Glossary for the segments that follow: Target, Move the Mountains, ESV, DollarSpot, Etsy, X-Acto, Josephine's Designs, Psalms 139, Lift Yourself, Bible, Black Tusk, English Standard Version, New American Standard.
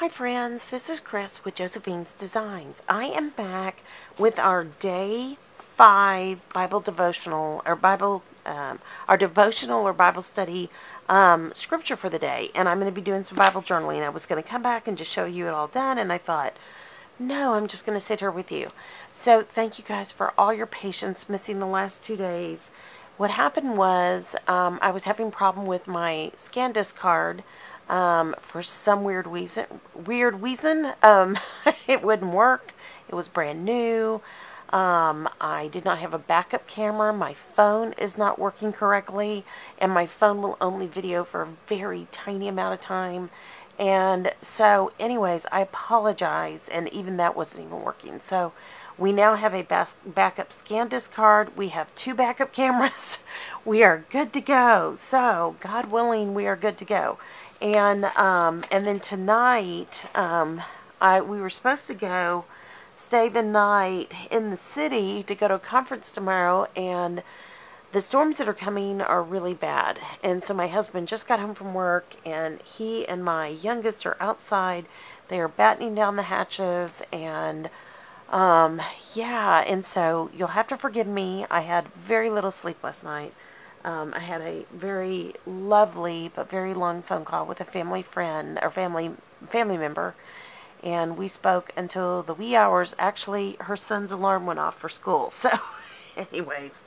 Hi friends, this is Chris with Josephine's Designs. I am back with our Day 5 Bible devotional or Bible study scripture for the day. And I'm going to be doing some Bible journaling. I was going to come back and just show you it all done, and I thought, no, I'm just going to sit here with you. So thank you guys for all your patience missing the last 2 days. What happened was I was having a problem with my scan disc card. For some weird reason, it wouldn't work. It was brand new. I did not have a backup camera. My phone is not working correctly, and my phone will only video for a very tiny amount of time. And so anyways, I apologize. And even that wasn't even working. So we now have a backup scan disc card. We have 2 backup cameras. We are good to go. So God willing, we are good to go. And then tonight, we were supposed to go stay the night in the city to go to a conference tomorrow, and the storms that are coming are really bad. And so my husband just got home from work, and he and my youngest are outside. They are battening down the hatches, and yeah, and so you'll have to forgive me. I had very little sleep last night. I had a very lovely but very long phone call with a family friend or family member, and we spoke until the wee hours. Actually, her son's alarm went off for school. So anyways,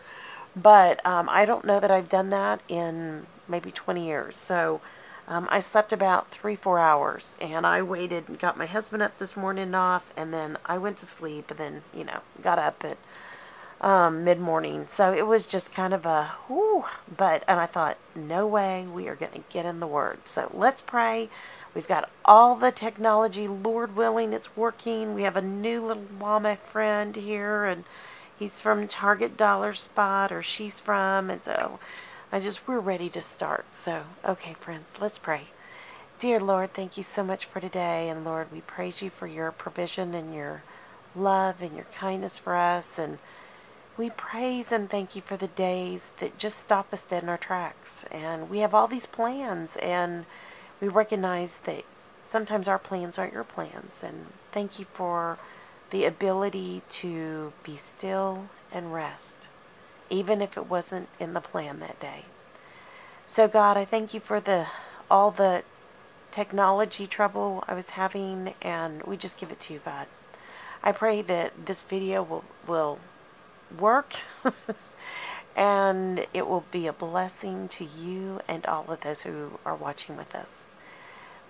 but I don't know that I've done that in maybe 20 years. So I slept about 3-4 hours, and I waited and got my husband up this morning off, and then I went to sleep, and then, you know, got up at mid-morning. So it was just kind of a whoo, and I thought, no way, we are going to get in the Word. So let's pray. We've got all the technology, Lord willing, it's working. We have a new little llama friend here, and he's from Target Dollar Spot, or she's from, and so we're ready to start. So, okay friends, let's pray. Dear Lord, thank you so much for today, and Lord, we praise you for your provision and your love and your kindness for us, and we praise and thank you for the days that just stop us dead in our tracks. And we have all these plans, and we recognize that sometimes our plans aren't your plans. And thank you for the ability to be still and rest, even if it wasn't in the plan that day. So God, I thank you for all the technology trouble I was having, and we just give it to you, God. I pray that this video will work and it will be a blessing to you and all of those who are watching with us.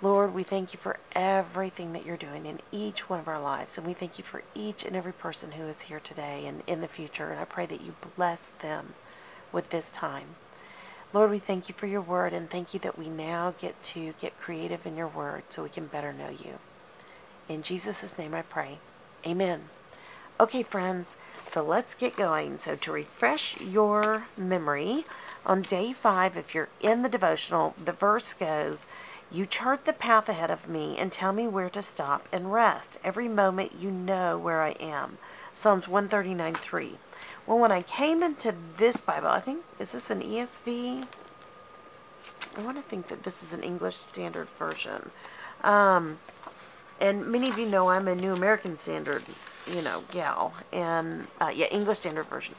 Lord, we thank you for everything that you're doing in each one of our lives, and we thank you for each and every person who is here today and in the future, and I pray that you bless them with this time. Lord, we thank you for your word, and thank you that we now get to get creative in your word so we can better know you. In Jesus' name I pray. Amen. Okay friends, so let's get going. So to refresh your memory, on day 5, if you're in the devotional, the verse goes, "You chart the path ahead of me and tell me where to stop and rest. Every moment you know where I am." Psalms 139:3. Well, when I came into this Bible, I think, is this an ESV? I want to think that this is an English Standard Version. And many of you know I'm a New American Standard, gal, and English Standard Version.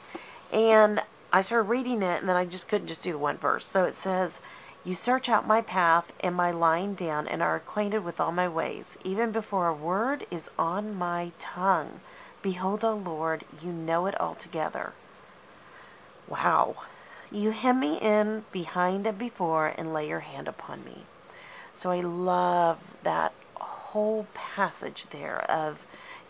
And I started reading it, and then I just couldn't just do the one verse. So it says, "You search out my path and my lying down, and are acquainted with all my ways. Even before a word is on my tongue, behold, O Lord, you know it altogether." Wow. "You hem me in behind and before, and lay your hand upon me." So I love that whole passage there of,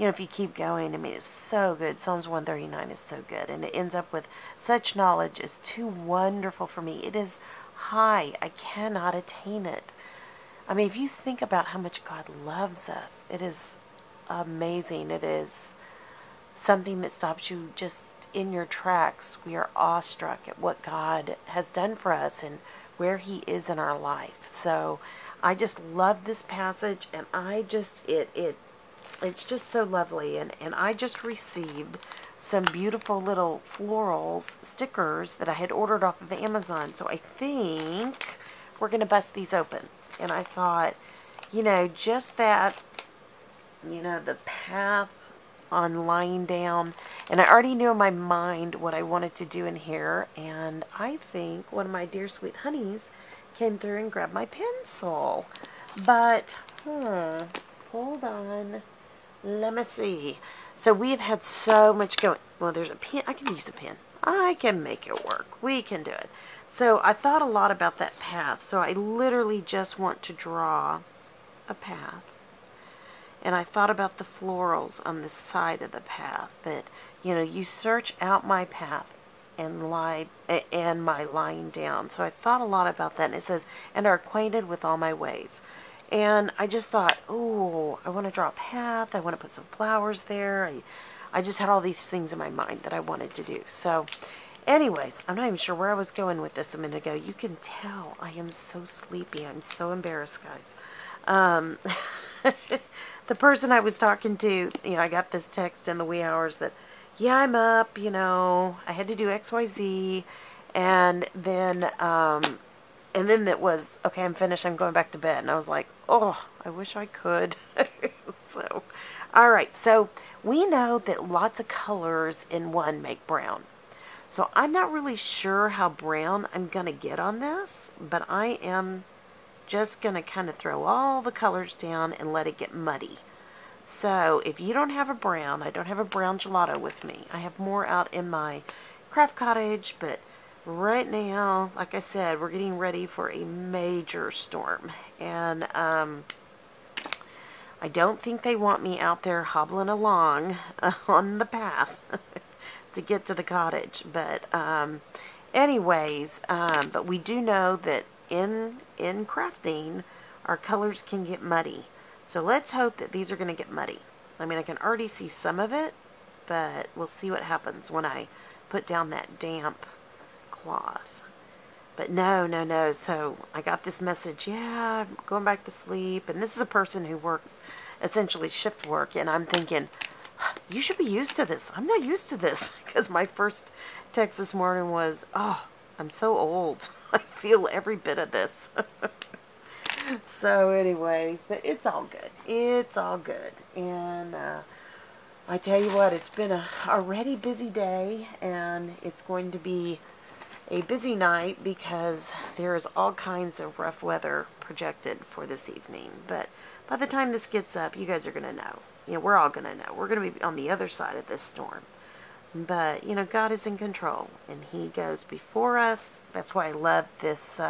if you keep going, I mean, it's so good. Psalms 139 is so good. And it ends up with, "Such knowledge is too wonderful for me. It is high. I cannot attain it." I mean, if you think about how much God loves us, it is amazing. It is something that stops you just in your tracks. We are awestruck at what God has done for us and where he is in our life. So I just love this passage, and I just, it's just so lovely, and I just received some beautiful little florals stickers that I had ordered off of Amazon, so I think we're going to bust these open. And I thought, you know, just that, you know, the path on lying down. And I already knew in my mind what I wanted to do in here. And I think one of my dear sweet honeys came through and grabbed my pencil. But, hold on. Let me see. So we've had so much going. Well, there's a pen. I can use a pen. I can make it work. We can do it. So I thought a lot about that path. So I literally just want to draw a path. And I thought about the florals on the side of the path. That, you know, you search out my path and my lying down. So I thought a lot about that. And it says, and are acquainted with all my ways. And I just thought, oh, I want to draw a path. I want to put some flowers there. I just had all these things in my mind that I wanted to do. So anyways, I'm not even sure where I was going with this a minute ago. You can tell I am so sleepy. I'm so embarrassed, guys. The person I was talking to, you know, I got this text in the wee hours that, yeah, I'm up, you know, I had to do XYZ. And then it was, okay, I'm finished, I'm going back to bed. And I was like, oh, I wish I could. So, all right, so we know that lots of colors in one make brown. So I'm not really sure how brown I'm going to get on this, but I am just going to kind of throw all the colors down and let it get muddy. So if you don't have a brown, I don't have a brown gelato with me. I have more out in my craft cottage, but right now, like I said, we're getting ready for a major storm, and I don't think they want me out there hobbling along on the path to get to the cottage. But but we do know that in crafting, our colors can get muddy. So let's hope that these are going to get muddy. I mean, I can already see some of it, but we'll see what happens when I put down that damp cloth. But no, so I got this message, yeah, I'm going back to sleep, and this is a person who works essentially shift work, and I'm thinking, you should be used to this. I'm not used to this, because my first text this morning was, oh, I'm so old, I feel every bit of this. So anyways, but it's all good, and I tell you what, it's been a already busy day, and it's going to be a busy night because there is all kinds of rough weather projected for this evening. But by the time this gets up, you guys are going to know. You know, we're all going to know. We're going to be on the other side of this storm. But, you know, God is in control, and He goes before us. That's why I love this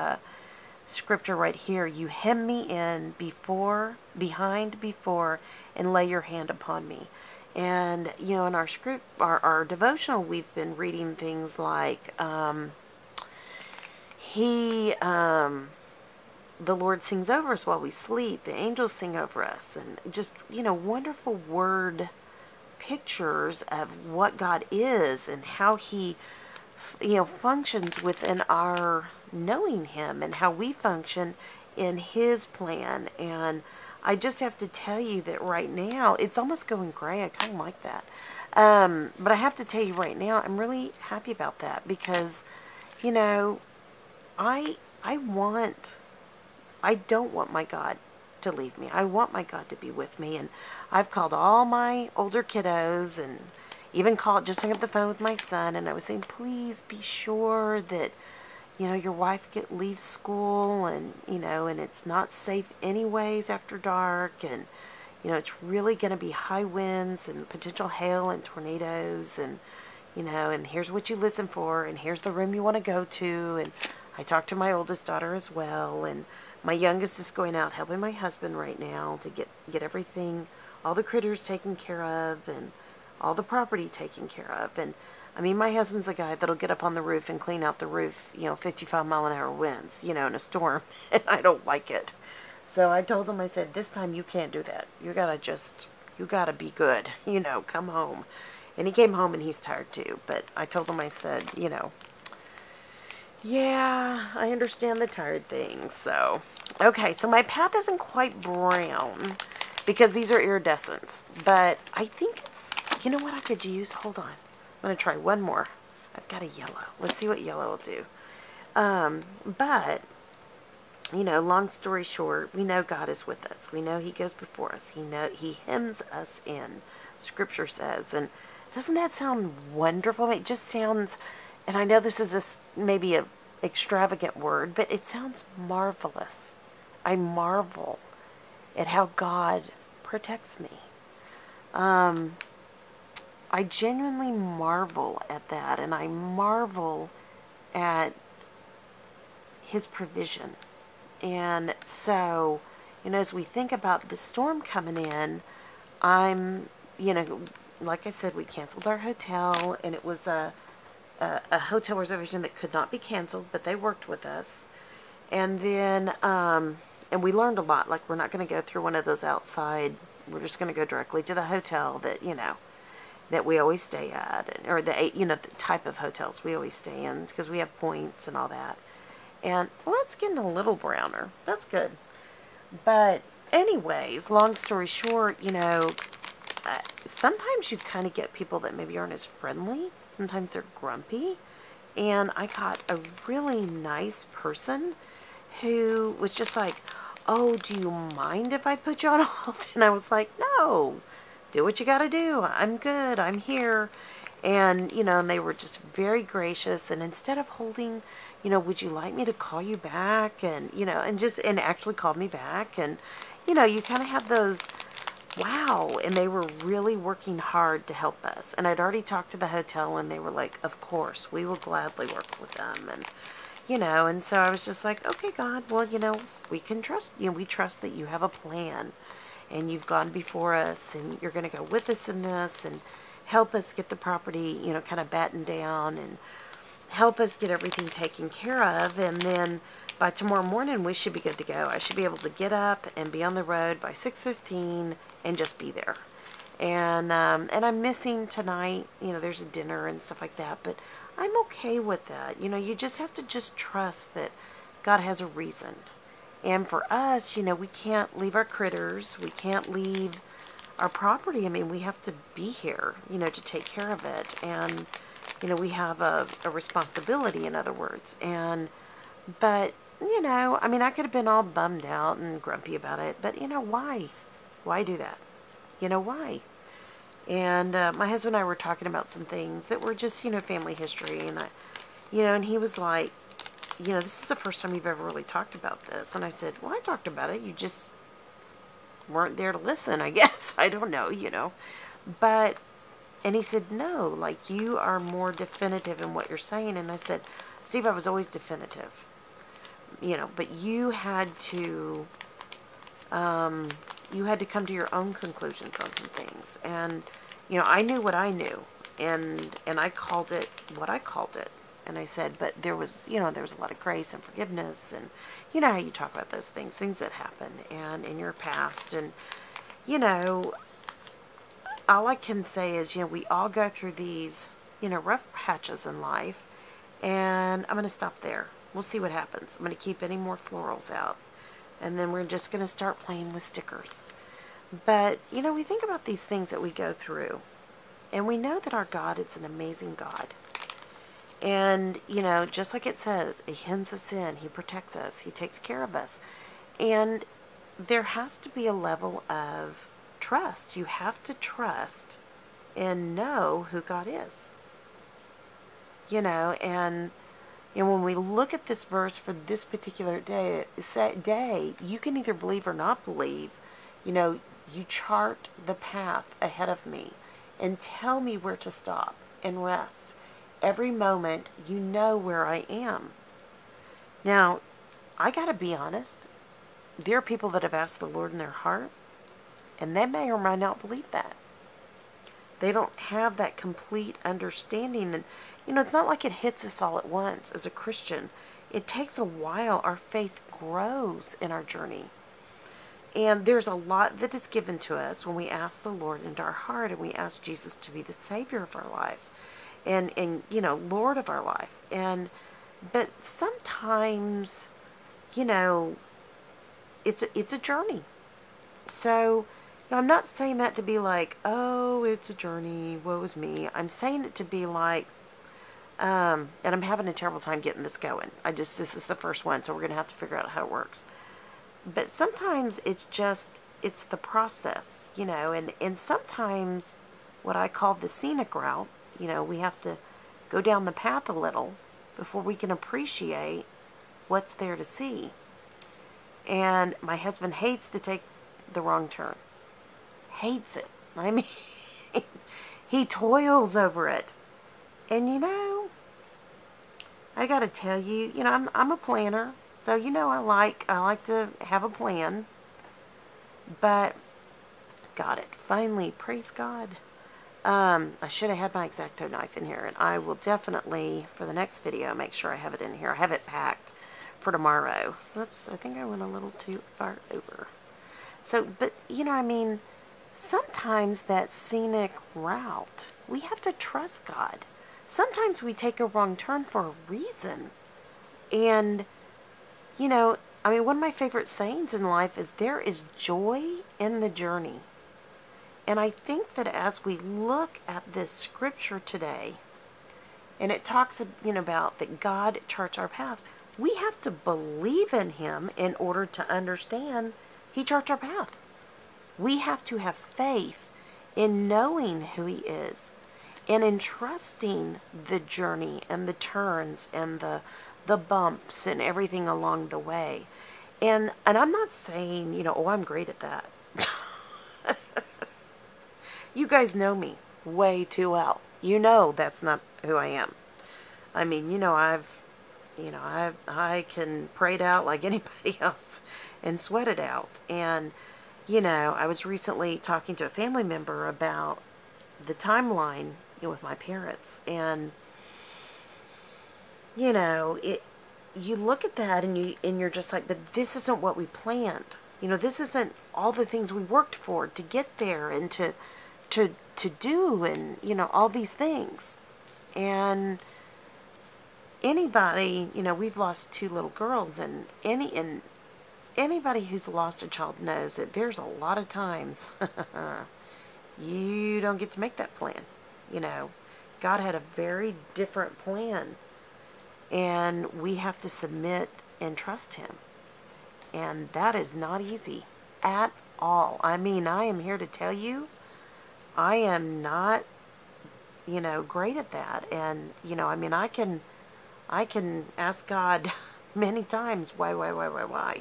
scripture right here. You hem me in behind, and lay your hand upon me. And, you know, in our script, our devotional, we've been reading things like, the Lord sings over us while we sleep. The angels sing over us. And just, you know, wonderful word pictures of what God is and how He, you know, functions within our knowing Him and how we function in His plan. And I just have to tell you that right now, it's almost going gray. I kind of like that. But I have to tell you right now, I'm really happy about that because, you know, I don't want my God to leave me. I want my God to be with me. And I've called all my older kiddos and even just hung up the phone with my son. And I was saying, please be sure that, you know, your wife leaves school and, you know, and it's not safe anyways after dark. And, you know, it's really going to be high winds and potential hail and tornadoes. And, you know, and here's what you listen for. And here's the room you want to go to. And I talked to my oldest daughter as well. And my youngest is going out helping my husband right now to get everything, all the critters taken care of and all the property taken care of. And I mean, my husband's the guy that'll get up on the roof and clean out the roof, you know, 55-mile-an-hour winds, you know, in a storm, and I don't like it. So I told him, I said, this time you can't do that. You gotta be good, you know, come home. And he came home and he's tired too, but I told him, I said, you know, yeah, I understand the tired thing, so. Okay, so my path isn't quite brown because these are iridescents, but I think it's, you know what I could use? Hold on. I'm going to try one more. I've got a yellow. Let's see what yellow will do. But you know, long story short, we know God is with us. We know He goes before us. He hems us in, Scripture says. And doesn't that sound wonderful? It just sounds, and I know this is maybe an extravagant word, but it sounds marvelous. I marvel at how God protects me. I genuinely marvel at that, and I marvel at His provision. And so, you know, as we think about the storm coming in, you know, like I said, we canceled our hotel, and it was a hotel reservation that could not be canceled, but they worked with us. And then, and we learned a lot. Like, we're not going to go through one of those outside. We're just going to go directly to the hotel that, you know, that we always stay at, or the, you know, the type of hotels we always stay in, because we have points and all that. And, well, it's getting a little browner. That's good. But anyways, long story short, you know, sometimes you kind of get people that maybe aren't as friendly. Sometimes they're grumpy. And I got a really nice person who was just like, "Oh, do you mind if I put you on hold?" And I was like, "No, do what you got to do. I'm good. I'm here." And, you know, and they were just very gracious. And instead of holding, you know, "Would you like me to call you back?" And, you know, and just, and actually called me back. And, you know, you kind of have those, wow. And they were really working hard to help us. And I'd already talked to the hotel, and they were like, "Of course, we will gladly work with them." And, you know, and so I was just like, "Okay, God, well, you know, we can trust, you know, we trust that you have a plan, and you've gone before us, and you're going to go with us in this, and help us get the property, you know, kind of battened down, and help us get everything taken care of. And then by tomorrow morning, we should be good to go. I should be able to get up and be on the road by 6:15 and just be there. And I'm missing tonight, you know, there's a dinner and stuff like that, but I'm okay with that." You know, you just have to just trust that God has a reason. And for us, you know, we can't leave our critters. We can't leave our property. I mean, we have to be here, you know, to take care of it. And, you know, we have a responsibility, in other words. And, but, you know, I mean, I could have been all bummed out and grumpy about it, but, you know, why? Why do that? You know, why? And my husband and I were talking about some things that were just, you know, family history. And I, you know, and he was like, "You know, this is the first time you've ever really talked about this." And I said, "Well, I talked about it. You just weren't there to listen, I guess. I don't know, you know." But, and he said, "No, like, you are more definitive in what you're saying." And I said, "Steve, I was always definitive, you know, but you had to come to your own conclusions on some things. And, you know, I knew what I knew, and I called it what I called it." And I said, "But there was, you know, there was a lot of grace and forgiveness, and you know how you talk about those things, that happen and in your past. And, you know, all I can say is, you know, we all go through these, you know, rough patches in life, and I'm going to stop there. We'll see what happens. I'm going to keep any more florals out, and then we're just going to start playing with stickers." But, you know, we think about these things that we go through, and we know that our God is an amazing God. And, you know, just like it says, He hems us in, He protects us, He takes care of us. And there has to be a level of trust. You have to trust and know who God is. You know, and you know, when we look at this verse for this particular day, you can either believe or not believe. You know, "You chart the path ahead of me and tell me where to stop and rest. Every moment, you know where I am." Now, I got to be honest. There are people that have asked the Lord in their heart, and they may or may not believe that. They don't have that complete understanding. And, you know, it's not like it hits us all at once as a Christian. It takes a while. Our faith grows in our journey. And there's a lot that is given to us when we ask the Lord into our heart, and we ask Jesus to be the Savior of our life. And you know, Lord of our life. And but sometimes, you know, it's a journey. So, you know, I'm not saying that to be like, "Oh, it's a journey, woe is me." I'm saying it to be like, And I'm having a terrible time getting this going. This is the first one, so we're going to have to figure out how it works. But sometimes it's just, it's the process, you know, and sometimes what I call the scenic route, you know, we have to go down the path a little before we can appreciate what's there to see. And my husband hates to take the wrong turn. Hates it. I mean, he toils over it. And you know, I gotta tell you, you know, I'm a planner, so you know I like to have a plan. But got it. Finally, praise God. I should have had my X-Acto knife in here, and I will definitely, for the next video, make sure I have it in here. I have it packed for tomorrow. Whoops, I think I went a little too far over. So, but, you know, I mean, sometimes that scenic route, we have to trust God. Sometimes we take a wrong turn for a reason. And, you know, I mean, one of my favorite sayings in life is, there is joy in the journey. And I think that as we look at this scripture today, and it talks, you know, about that God charts our path, we have to believe in Him in order to understand He charts our path. We have to have faith in knowing who He is and in trusting the journey and the turns and the bumps and everything along the way. And I'm not saying, you know, oh, I'm great at that. You guys know me way too well. You know that's not who I am. I mean, you know, I can pray it out like anybody else and sweat it out. And, you know, I was recently talking to a family member about the timeline, you know, with my parents. And, you know, you look at that and you're just like, but this isn't what we planned. You know, this isn't all the things we worked for to get there and to do, and you know, all these things. And anybody, you know, we've lost 2 little girls, and anybody who's lost a child knows that there's a lot of times you don't get to make that plan. You know, God had a very different plan, and we have to submit and trust Him, and that is not easy at all. I mean, I am here to tell you, I am not, you know, great at that. And, you know, I mean, I can ask God many times, why?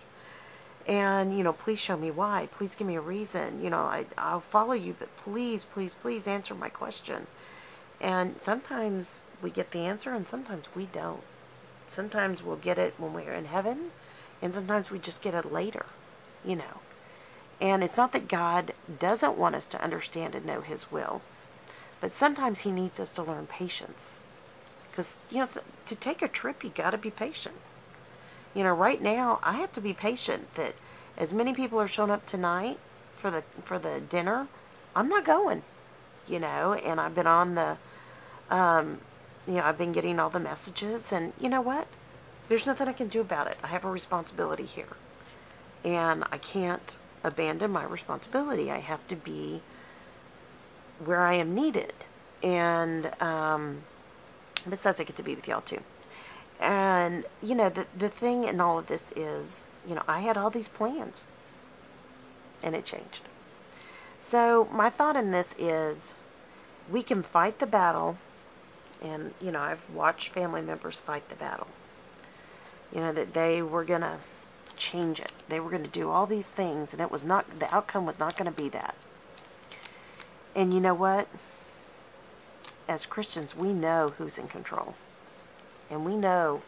And, you know, please show me why. Please give me a reason. You know, I'll follow you, but please, please, please answer my question. And sometimes we get the answer, and sometimes we don't. Sometimes we'll get it when we're in heaven, and sometimes we just get it later, you know. And it's not that God doesn't want us to understand and know His will, but sometimes He needs us to learn patience. Because, you know, to take a trip, you got to be patient. You know, right now, I have to be patient that as many people are showing up tonight for the dinner, I'm not going, you know. And I've been on the, you know, I've been getting all the messages. And you know what? There's nothing I can do about it. I have a responsibility here. And I can't abandon my responsibility. I have to be where I am needed. And besides, I get to be with y'all too. And you know, the thing in all of this is, you know, I had all these plans, and it changed. So my thought in this is, we can fight the battle. And you know, I've watched family members fight the battle, you know, that they were gonna change it. They were going to do all these things, and it was not, the outcome was not going to be that. And you know what? As Christians, we know who's in control. And we know,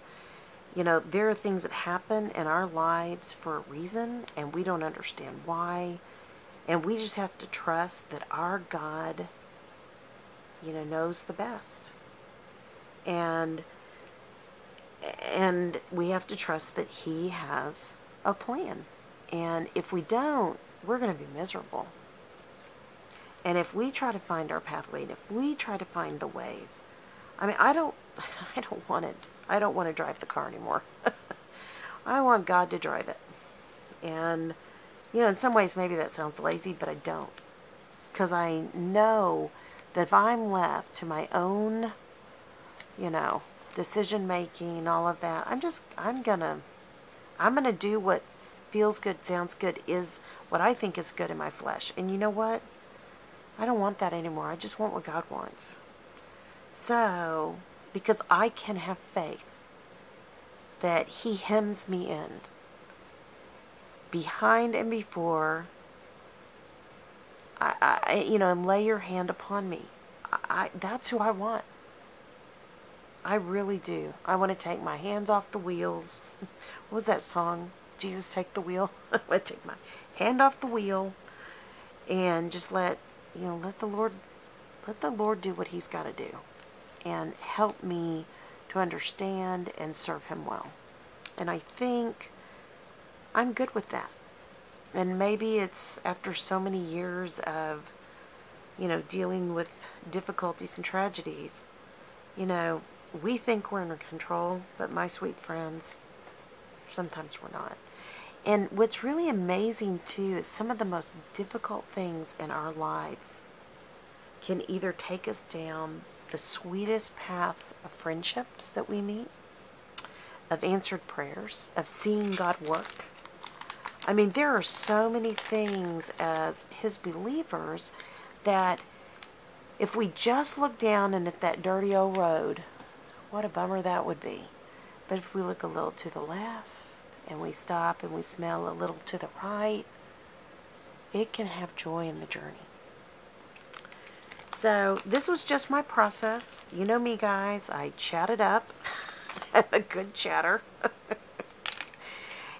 you know, there are things that happen in our lives for a reason, and we don't understand why. And we just have to trust that our God, you know, knows the best. And we have to trust that He has a plan. And if we don't, we're going to be miserable. And if we try to find our pathway, and if we try to find the ways, I mean, I don't want it. I don't want to drive the car anymore. I want God to drive it. And, you know, in some ways, maybe that sounds lazy, but I don't. Because I know that if I'm left to my own you know, decision making, all of that. I'm gonna do what feels good, sounds good, is what I think is good in my flesh. And you know what? I don't want that anymore. I just want what God wants. So, because I can have faith that He hems me in, behind and before, and lay your hand upon me. That's who I want. I really do. I want to take my hands off the wheels. What was that song? Jesus, take the wheel. I want to take my hand off the wheel and just let the Lord do what He's got to do, and help me to understand and serve Him well. And I think I'm good with that. And maybe it's after so many years of, you know, dealing with difficulties and tragedies. You know, we think we're under control, but my sweet friends, sometimes we're not. And what's really amazing too is some of the most difficult things in our lives can either take us down the sweetest paths of friendships that we meet, of answered prayers, of seeing God work. I mean, there are so many things as His believers that if we just look down and at that dirty old road, what a bummer that would be. But if we look a little to the left, and we stop and we smell a little to the right, it can have joy in the journey. So this was just my process. You know me, guys. I chatted up. I'm a good chatter.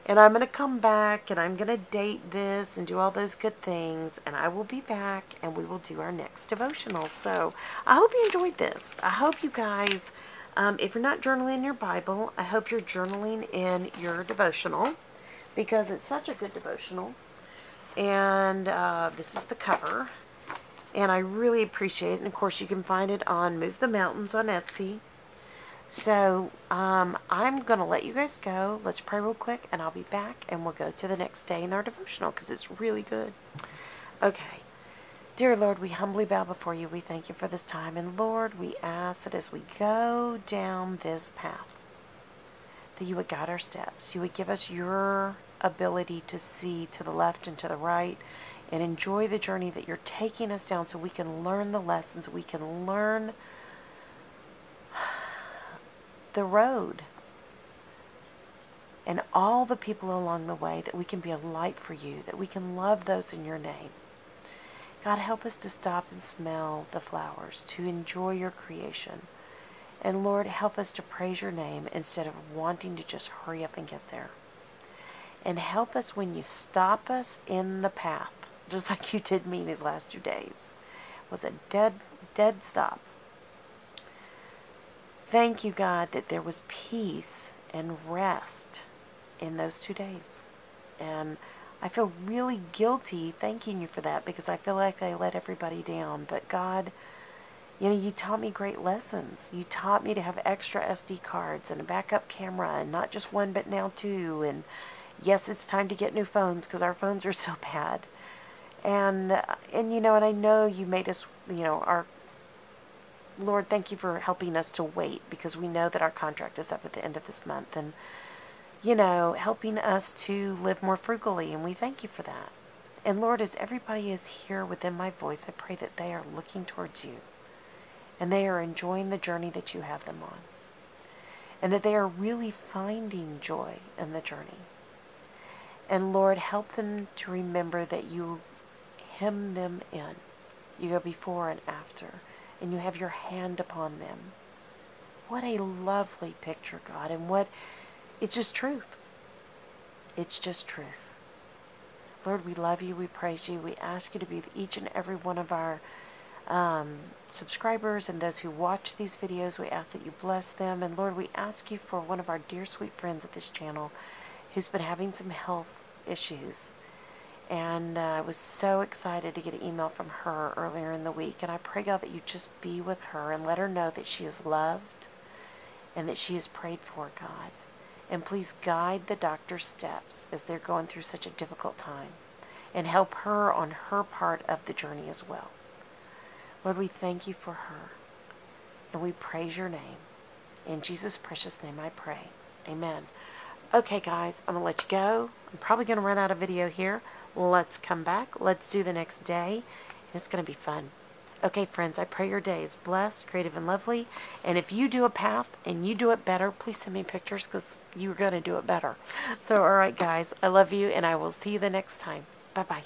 And I'm going to come back and I'm going to date this and do all those good things. And I will be back and we will do our next devotional. So I hope you enjoyed this. I hope you guys, if you're not journaling in your Bible, I hope you're journaling in your devotional, because it's such a good devotional. And this is the cover. And I really appreciate it. And of course you can find it on Move the Mountains on Etsy. So, I'm going to let you guys go. Let's pray real quick, and I'll be back, and we'll go to the next day in our devotional, because it's really good. Okay. Dear Lord, we humbly bow before you. We thank you for this time. And Lord, we ask that as we go down this path, that you would guide our steps. You would give us your ability to see to the left and to the right, and enjoy the journey that you're taking us down, so we can learn the lessons. We can learn the road and all the people along the way, that we can be a light for you, that we can love those in your name. God, help us to stop and smell the flowers, to enjoy your creation. And Lord, help us to praise your name instead of wanting to just hurry up and get there. And help us when you stop us in the path, just like you did me these last 2 days. It was a dead stop. Thank you, God, that there was peace and rest in those 2 days. And I feel really guilty thanking you for that, because I feel like I let everybody down. But God, you know, you taught me great lessons. You taught me to have extra SD cards and a backup camera, and not just one, but now 2. And yes, it's time to get new phones, because our phones are so bad. And you know, and I know you made us, you know, our Lord, thank you for helping us to wait, because we know that our contract is up at the end of this month, and, you know, helping us to live more frugally, and we thank you for that. And Lord, as everybody is here within my voice, I pray that they are looking towards you, and they are enjoying the journey that you have them on, and that they are really finding joy in the journey. And Lord, help them to remember that you hem them in. You go before and after, and you have your hand upon them. What a lovely picture, God, and what, it's just truth. It's just truth. Lord, we love you, we praise you, we ask you to be with each and every one of our subscribers and those who watch these videos. We ask that you bless them, and Lord, we ask you for one of our dear sweet friends at this channel who's been having some health issues. And I was so excited to get an email from her earlier in the week. And I pray, God, that you just be with her and let her know that she is loved and that she is prayed for, God. And please guide the doctor's steps as they're going through such a difficult time. And help her on her part of the journey as well. Lord, we thank you for her. And we praise your name. In Jesus' precious name I pray. Amen. Okay, guys, I'm going to let you go. I'm probably going to run out of video here. Let's come back. Let's do the next day. It's going to be fun. Okay, friends, I pray your day is blessed, creative, and lovely. And if you do a path and you do it better, please send me pictures because you're going to do it better. So, all right, guys, I love you, and I will see you the next time. Bye-bye.